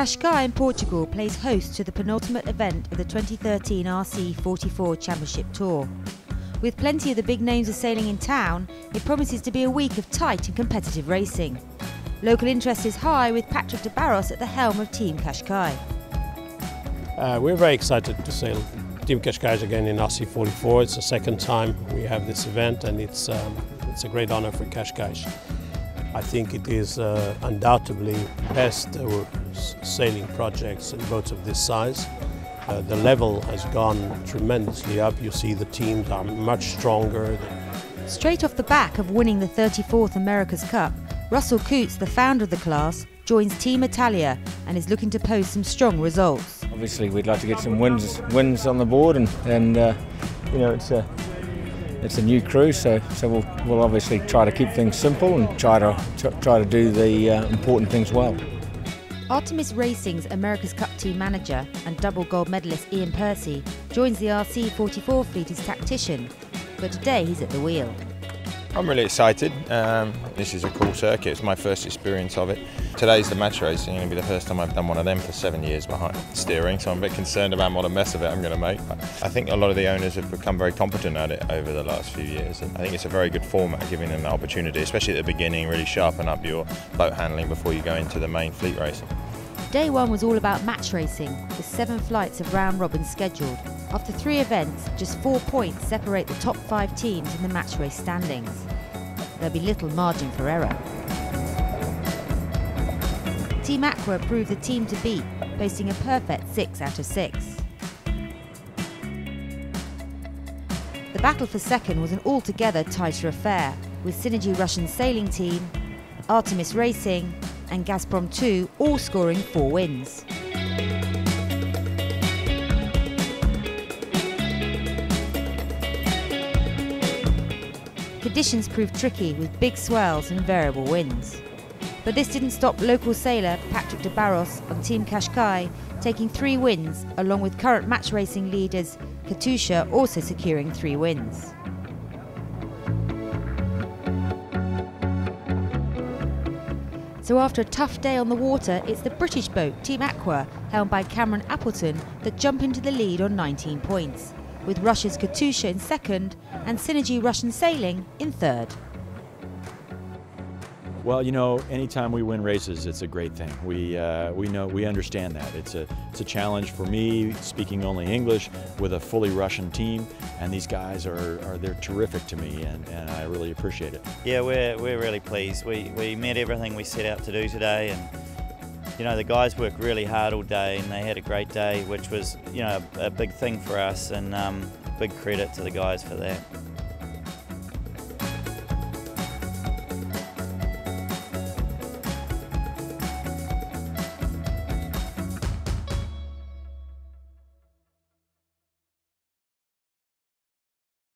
Cascais in Portugal plays host to the penultimate event of the 2013 RC44 Championship Tour. With plenty of the big names of sailing in town, it promises to be a week of tight and competitive racing. Local interest is high with Patrick de Barros at the helm of Team Qashqai. We're very excited to sail Team Qashqai again in RC44. It's the second time we have this event, and it's a great honour for Qashqai. I think it is undoubtedly the best sailing projects and boats of this size. The level has gone tremendously up. You see the teams are much stronger. Straight off the back of winning the 34th America's Cup, Russell Coutts, the founder of the class, joins Team Italia and is looking to post some strong results. Obviously, we'd like to get some wins on the board, and you know, it's a new crew, so we'll obviously try to keep things simple and try to do the important things well. Artemis Racing's America's Cup team manager and double gold medalist Ian Percy joins the RC44 fleet as tactician, but today he's at the wheel. I'm really excited. This is a cool circuit. It's my first experience of it. Today's the match racing. It'll be the first time I've done one of them for 7 years behind steering, so I'm a bit concerned about what a mess of it I'm going to make. But I think a lot of the owners have become very competent at it over the last few years, and I think it's a very good format, giving them that opportunity, especially at the beginning, really sharpen up your boat handling before you go into the main fleet racing. Day one was all about match racing, with 7 flights of round-robin scheduled. After 3 events, just 4 points separate the top 5 teams in the match race standings. There'll be little margin for error. Team Aqua proved the team to beat, boasting a perfect 6 out of 6. The battle for second was an altogether tighter affair, with Synergy Russian Sailing Team, Artemis Racing and Gazprom 2 all scoring 4 wins. Conditions proved tricky with big swells and variable winds. But this didn't stop local sailor Patrick de Barros on Team Qashqai taking 3 wins, along with current match racing leaders Katusha also securing 3 wins. So after a tough day on the water, it's the British boat Team Aqua, helmed by Cameron Appleton, that jump into the lead on 19 points, with Russia's Katusha in second and Synergy Russian Sailing in third. Well, you know, anytime we win races, it's a great thing. We understand that. It's a challenge for me, speaking only English, with a fully Russian team, and these guys they're terrific to me, and I really appreciate it. Yeah, we're really pleased. We met everything we set out to do today, and you know, the guys worked really hard all day, and they had a great day, which was, you know, a big thing for us, and big credit to the guys for that.